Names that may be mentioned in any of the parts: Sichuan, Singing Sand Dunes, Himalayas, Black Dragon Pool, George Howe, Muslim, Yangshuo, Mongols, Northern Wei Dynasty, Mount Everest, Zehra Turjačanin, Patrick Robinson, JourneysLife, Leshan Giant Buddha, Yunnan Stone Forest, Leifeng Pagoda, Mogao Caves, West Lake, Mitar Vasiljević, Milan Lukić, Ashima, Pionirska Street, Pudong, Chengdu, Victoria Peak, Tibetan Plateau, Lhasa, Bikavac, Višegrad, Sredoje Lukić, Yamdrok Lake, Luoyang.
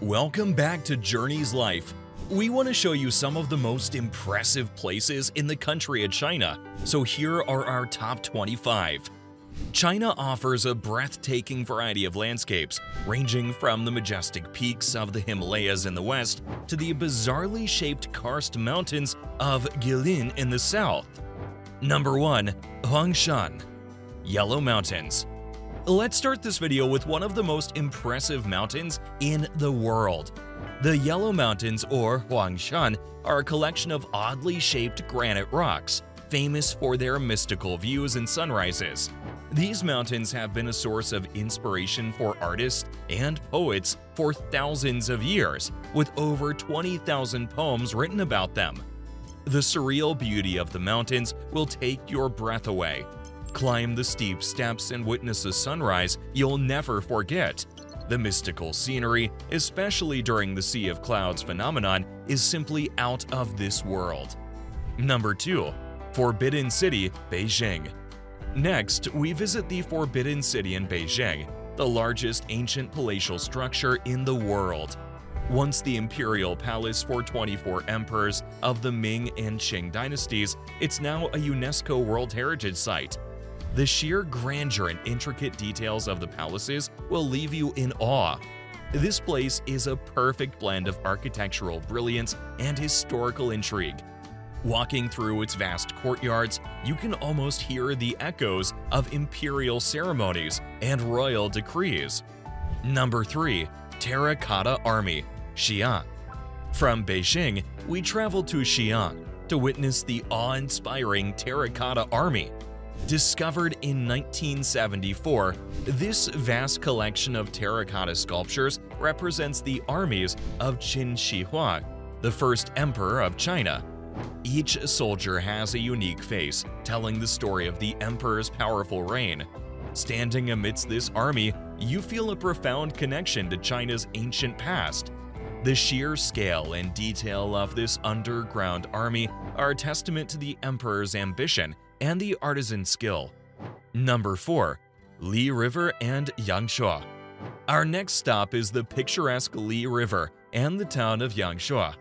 Welcome back to Journey's Life. We want to show you some of the most impressive places in the country of China, so here are our top 25. China offers a breathtaking variety of landscapes, ranging from the majestic peaks of the Himalayas in the west to the bizarrely shaped karst mountains of Guilin in the south. Number 1. Huangshan, Yellow Mountains. Let's start this video with one of the most impressive mountains in the world. The Yellow Mountains, or Huangshan, are a collection of oddly shaped granite rocks, famous for their mystical views and sunrises. These mountains have been a source of inspiration for artists and poets for thousands of years, with over 20,000 poems written about them. The surreal beauty of the mountains will take your breath away. Climb the steep steps and witness a sunrise you'll never forget. The mystical scenery, especially during the Sea of Clouds phenomenon, is simply out of this world. Number 2. Forbidden City, Beijing. Next, we visit the Forbidden City in Beijing, the largest ancient palatial structure in the world. Once the imperial palace for 24 emperors of the Ming and Qing dynasties, it's now a UNESCO World Heritage Site. The sheer grandeur and intricate details of the palaces will leave you in awe. This place is a perfect blend of architectural brilliance and historical intrigue. Walking through its vast courtyards, you can almost hear the echoes of imperial ceremonies and royal decrees. Number 3. Terracotta Army, Xi'an. From Beijing, we travel to Xi'an to witness the awe-inspiring Terracotta Army. Discovered in 1974, this vast collection of terracotta sculptures represents the armies of Qin Shi Huang, the first emperor of China. Each soldier has a unique face, telling the story of the emperor's powerful reign. Standing amidst this army, you feel a profound connection to China's ancient past. The sheer scale and detail of this underground army are a testament to the emperor's ambition and the artisan skill. Number 4. Li River and Yangshuo. Our next stop is the picturesque Li River and the town of Yangshuo.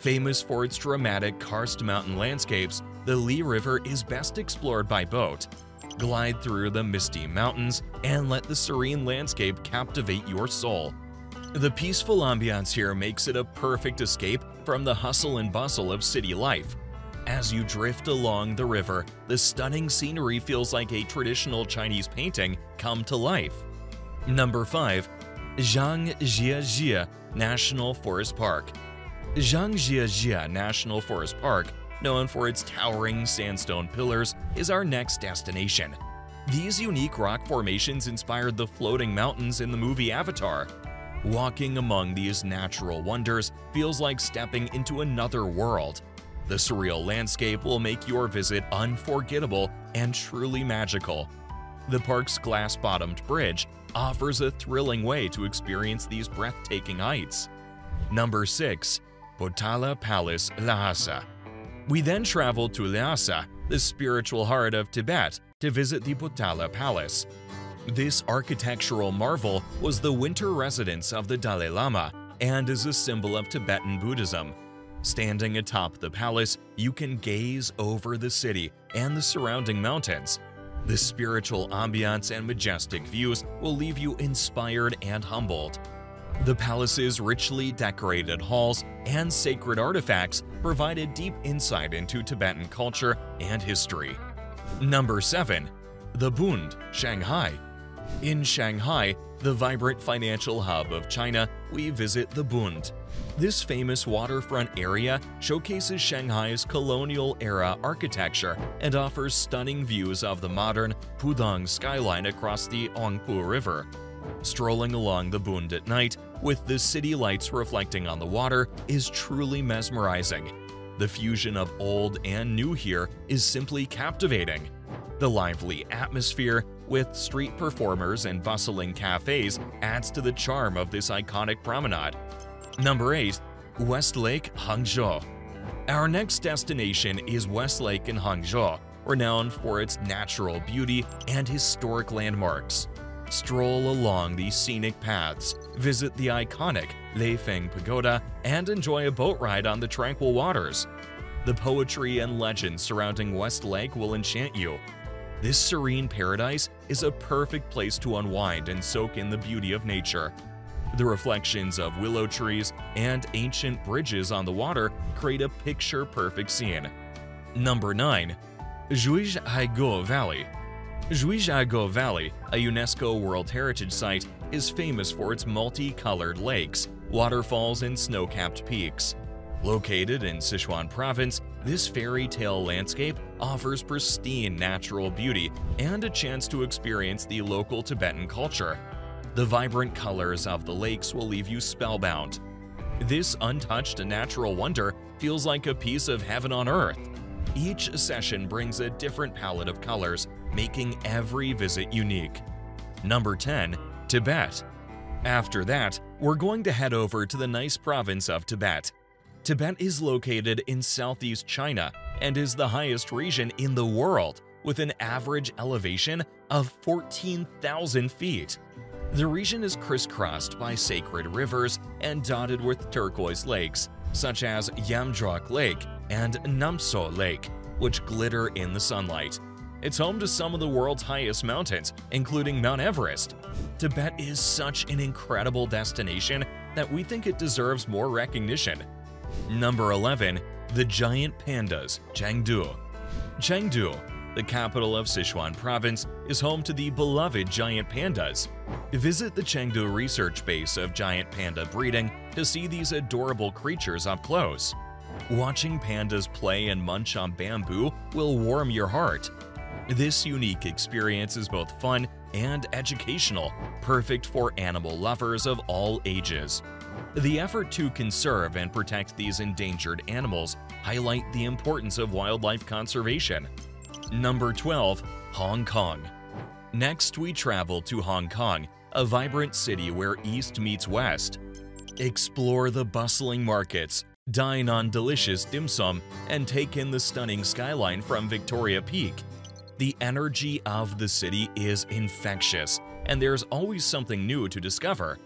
Famous for its dramatic karst mountain landscapes, the Li River is best explored by boat. Glide through the misty mountains and let the serene landscape captivate your soul. The peaceful ambiance here makes it a perfect escape from the hustle and bustle of city life. As you drift along the river, the stunning scenery feels like a traditional Chinese painting come to life. Number 5. Zhangjiajie National Forest Park. Zhangjiajie National Forest Park, known for its towering sandstone pillars, is our next destination. These unique rock formations inspired the floating mountains in the movie Avatar. Walking among these natural wonders feels like stepping into another world. The surreal landscape will make your visit unforgettable and truly magical. The park's glass-bottomed bridge offers a thrilling way to experience these breathtaking heights. Number 6. Potala Palace, Lhasa. We then travel to Lhasa, the spiritual heart of Tibet, to visit the Potala Palace. This architectural marvel was the winter residence of the Dalai Lama and is a symbol of Tibetan Buddhism. Standing atop the palace, you can gaze over the city and the surrounding mountains. The spiritual ambiance and majestic views will leave you inspired and humbled. The palace's richly decorated halls and sacred artifacts provide a deep insight into Tibetan culture and history. Number 7. The Bund, Shanghai. In Shanghai, the vibrant financial hub of China, we visit the Bund. This famous waterfront area showcases Shanghai's colonial-era architecture and offers stunning views of the modern Pudong skyline across the Huangpu River. Strolling along the Bund at night, with the city lights reflecting on the water, is truly mesmerizing. The fusion of old and new here is simply captivating. The lively atmosphere, with street performers and bustling cafes, adds to the charm of this iconic promenade. Number 8. West Lake, Hangzhou. Our next destination is West Lake in Hangzhou, renowned for its natural beauty and historic landmarks. Stroll along these scenic paths, visit the iconic Leifeng Pagoda, and enjoy a boat ride on the tranquil waters. The poetry and legends surrounding West Lake will enchant you. This serene paradise is a perfect place to unwind and soak in the beauty of nature. The reflections of willow trees and ancient bridges on the water create a picture-perfect scene. Number 9. Zhuizhaigo Valley. Zhuizhaigo Valley, a UNESCO World Heritage Site, is famous for its multi-colored lakes, waterfalls, and snow-capped peaks. Located in Sichuan Province, this fairy tale landscape offers pristine natural beauty and a chance to experience the local Tibetan culture. The vibrant colors of the lakes will leave you spellbound. This untouched natural wonder feels like a piece of heaven on earth. Each session brings a different palette of colors, making every visit unique. Number 10. Tibet. After that, we're going to head over to the nice province of Tibet. Tibet is located in southeast China and is the highest region in the world, with an average elevation of 14,000 feet. The region is crisscrossed by sacred rivers and dotted with turquoise lakes, such as Yamdrok Lake and Namso Lake, which glitter in the sunlight. It's home to some of the world's highest mountains, including Mount Everest. Tibet is such an incredible destination that we think it deserves more recognition. Number 11. The Giant Pandas, Chengdu. Chengdu, the capital of Sichuan Province, is home to the beloved giant pandas. Visit the Chengdu Research Base of Giant Panda Breeding to see these adorable creatures up close. Watching pandas play and munch on bamboo will warm your heart. This unique experience is both fun and educational, perfect for animal lovers of all ages. The effort to conserve and protect these endangered animals highlight the importance of wildlife conservation. Number 12. Hong Kong. Next, we travel to Hong Kong, a vibrant city where East meets West. Explore the bustling markets, dine on delicious dim sum, and take in the stunning skyline from Victoria Peak. The energy of the city is infectious, and there's always something new to discover.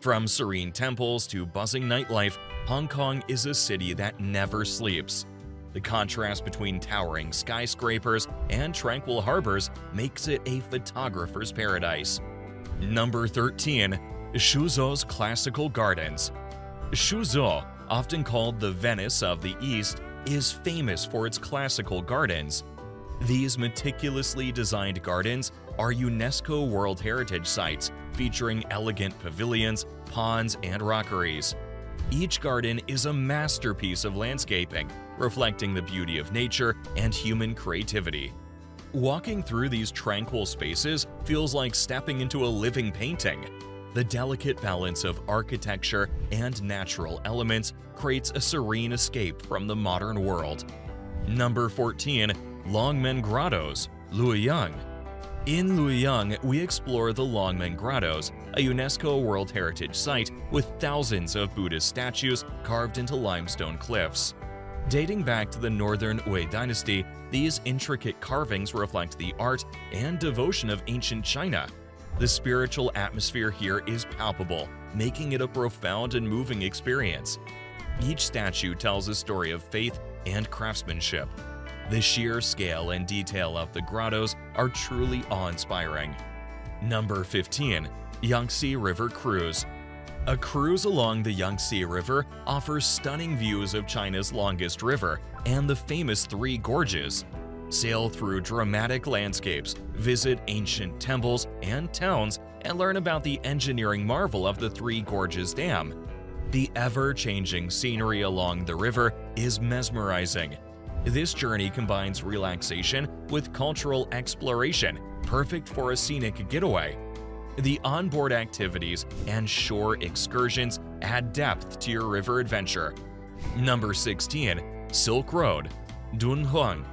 From serene temples to buzzing nightlife, Hong Kong is a city that never sleeps. The contrast between towering skyscrapers and tranquil harbors makes it a photographer's paradise. Number 13. Suzhou's Classical Gardens. Suzhou, often called the Venice of the East, is famous for its classical gardens. These meticulously designed gardens are UNESCO World Heritage Sites featuring elegant pavilions, ponds, and rockeries. Each garden is a masterpiece of landscaping, reflecting the beauty of nature and human creativity. Walking through these tranquil spaces feels like stepping into a living painting. The delicate balance of architecture and natural elements creates a serene escape from the modern world. Number 14. Longmen Grottoes, Luoyang. In Luoyang, we explore the Longmen Grottoes, a UNESCO World Heritage Site with thousands of Buddhist statues carved into limestone cliffs. Dating back to the Northern Wei Dynasty, these intricate carvings reflect the art and devotion of ancient China. The spiritual atmosphere here is palpable, making it a profound and moving experience. Each statue tells a story of faith and craftsmanship. The sheer scale and detail of the grottos are truly awe-inspiring. Number 15. Yangtze River Cruise. A cruise along the Yangtze River offers stunning views of China's longest river and the famous Three Gorges. Sail through dramatic landscapes, visit ancient temples and towns, and learn about the engineering marvel of the Three Gorges Dam. The ever-changing scenery along the river is mesmerizing. This journey combines relaxation with cultural exploration, perfect for a scenic getaway. The onboard activities and shore excursions add depth to your river adventure. Number 16. Silk Road, Dunhuang.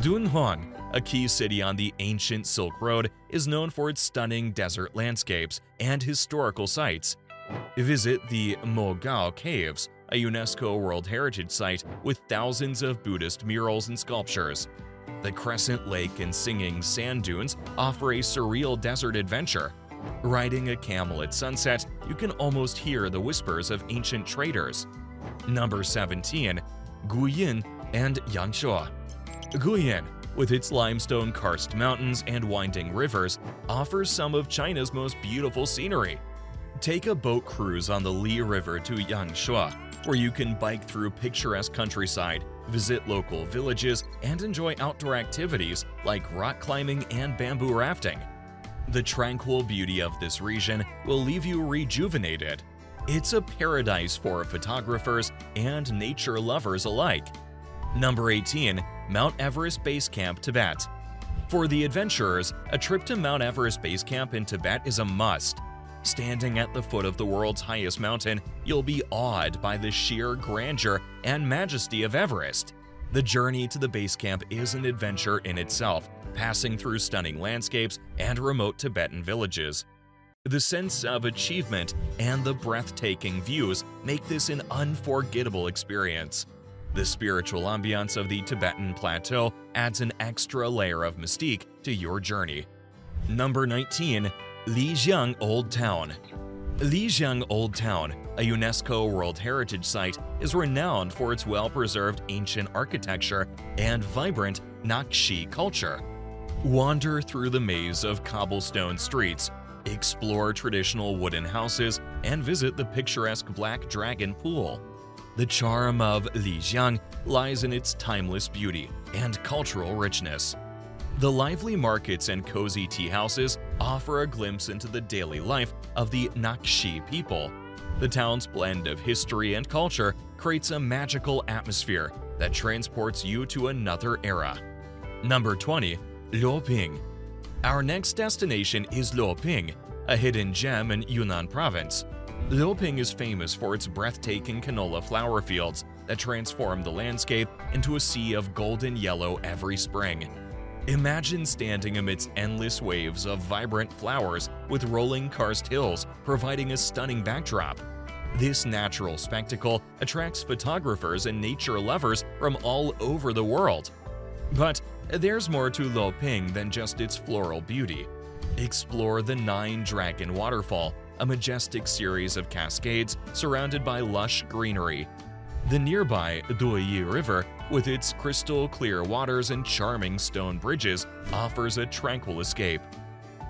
Dunhuang, a key city on the ancient Silk Road, is known for its stunning desert landscapes and historical sites. Visit the Mogao Caves, a UNESCO World Heritage Site with thousands of Buddhist murals and sculptures. The Crescent Lake and Singing Sand Dunes offer a surreal desert adventure. Riding a camel at sunset, you can almost hear the whispers of ancient traders. Number 17. Guilin and Yangshuo. Guilin, with its limestone karst mountains and winding rivers, offers some of China's most beautiful scenery. Take a boat cruise on the Li River to Yangshuo, where you can bike through picturesque countryside, visit local villages, and enjoy outdoor activities like rock climbing and bamboo rafting. The tranquil beauty of this region will leave you rejuvenated. It's a paradise for photographers and nature lovers alike. Number 18. Mount Everest Base Camp, Tibet. For the adventurers, a trip to Mount Everest Base Camp in Tibet is a must. Standing at the foot of the world's highest mountain, you'll be awed by the sheer grandeur and majesty of Everest. The journey to the base camp is an adventure in itself, passing through stunning landscapes and remote Tibetan villages. The sense of achievement and the breathtaking views make this an unforgettable experience. The spiritual ambiance of the Tibetan Plateau adds an extra layer of mystique to your journey. Number 19. Lijiang Old Town. Lijiang Old Town, a UNESCO World Heritage Site, is renowned for its well-preserved ancient architecture and vibrant Naxi culture. Wander through the maze of cobblestone streets, explore traditional wooden houses, and visit the picturesque Black Dragon Pool. The charm of Lijiang lies in its timeless beauty and cultural richness. The lively markets and cozy tea houses offer a glimpse into the daily life of the Naxi people. The town's blend of history and culture creates a magical atmosphere that transports you to another era. Number 20. Luoping. Our next destination is Luoping, a hidden gem in Yunnan province. Luoping is famous for its breathtaking canola flower fields that transform the landscape into a sea of golden yellow every spring. Imagine standing amidst endless waves of vibrant flowers with rolling karst hills providing a stunning backdrop. This natural spectacle attracts photographers and nature lovers from all over the world. But there's more to Luoping than just its floral beauty. Explore the Nine Dragon Waterfall, a majestic series of cascades surrounded by lush greenery. The nearby Li River, with its crystal-clear waters and charming stone bridges, offers a tranquil escape.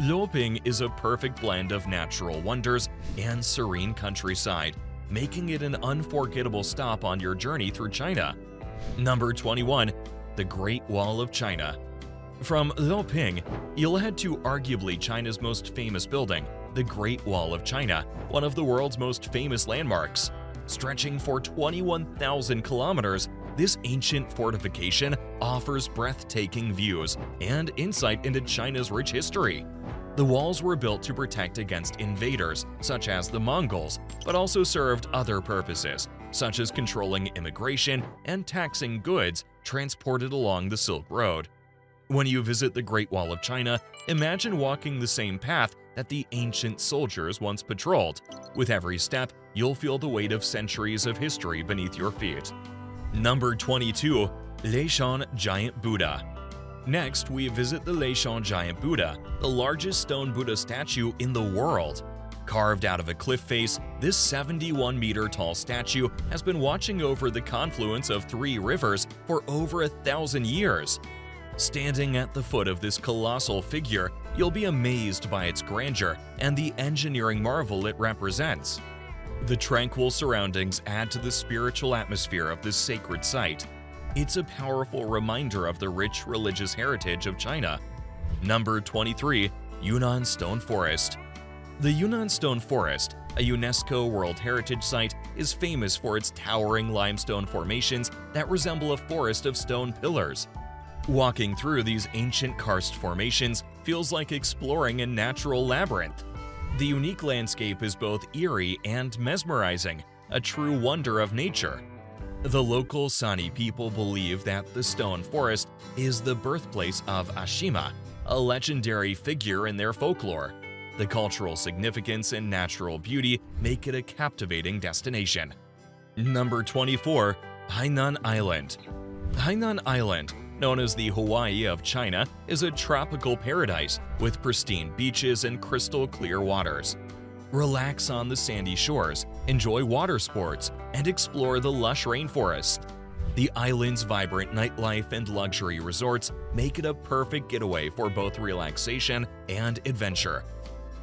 Luoping is a perfect blend of natural wonders and serene countryside, making it an unforgettable stop on your journey through China. Number 21. The Great Wall of China. From Luoping, you'll head to arguably China's most famous building, the Great Wall of China, one of the world's most famous landmarks. Stretching for 21,000 kilometers, this ancient fortification offers breathtaking views and insight into China's rich history. The walls were built to protect against invaders, such as the Mongols, but also served other purposes, such as controlling immigration and taxing goods transported along the Silk Road. When you visit the Great Wall of China, imagine walking the same path that the ancient soldiers once patrolled. With every step, you'll feel the weight of centuries of history beneath your feet. Number 22. Leshan Giant Buddha. Next, we visit the Leshan Giant Buddha, the largest stone Buddha statue in the world. Carved out of a cliff face, this 71-meter-tall statue has been watching over the confluence of three rivers for over 1,000 years. Standing at the foot of this colossal figure, you'll be amazed by its grandeur and the engineering marvel it represents. The tranquil surroundings add to the spiritual atmosphere of this sacred site. It's a powerful reminder of the rich religious heritage of China. Number 23. Yunnan Stone Forest. The Yunnan Stone Forest, a UNESCO World Heritage Site, is famous for its towering limestone formations that resemble a forest of stone pillars. Walking through these ancient karst formations feels like exploring a natural labyrinth. The unique landscape is both eerie and mesmerizing, a true wonder of nature. The local Sani people believe that the stone forest is the birthplace of Ashima, a legendary figure in their folklore. The cultural significance and natural beauty make it a captivating destination. Number 24. Hainan Island. Hainan Island, known as the Hawaii of China, is a tropical paradise with pristine beaches and crystal clear waters. Relax on the sandy shores, enjoy water sports, and explore the lush rainforest. The island's vibrant nightlife and luxury resorts make it a perfect getaway for both relaxation and adventure.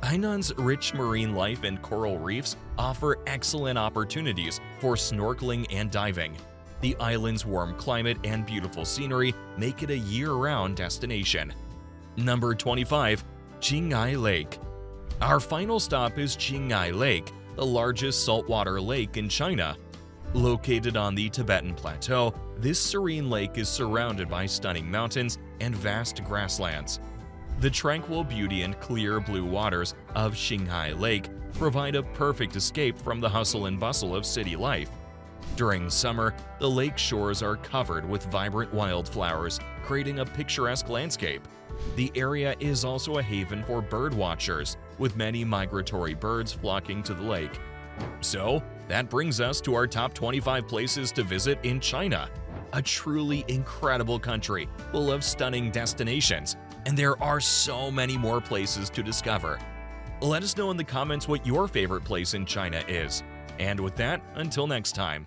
Hainan's rich marine life and coral reefs offer excellent opportunities for snorkeling and diving. The island's warm climate and beautiful scenery make it a year-round destination. Number 25. Qinghai Lake. Our final stop is Qinghai Lake, the largest saltwater lake in China. Located on the Tibetan Plateau, this serene lake is surrounded by stunning mountains and vast grasslands. The tranquil beauty and clear blue waters of Qinghai Lake provide a perfect escape from the hustle and bustle of city life. During summer, the lake shores are covered with vibrant wildflowers, creating a picturesque landscape. The area is also a haven for bird watchers, with many migratory birds flocking to the lake. So, that brings us to our top 25 places to visit in China. A truly incredible country full of stunning destinations, and there are so many more places to discover. Let us know in the comments what your favorite place in China is. And with that, until next time.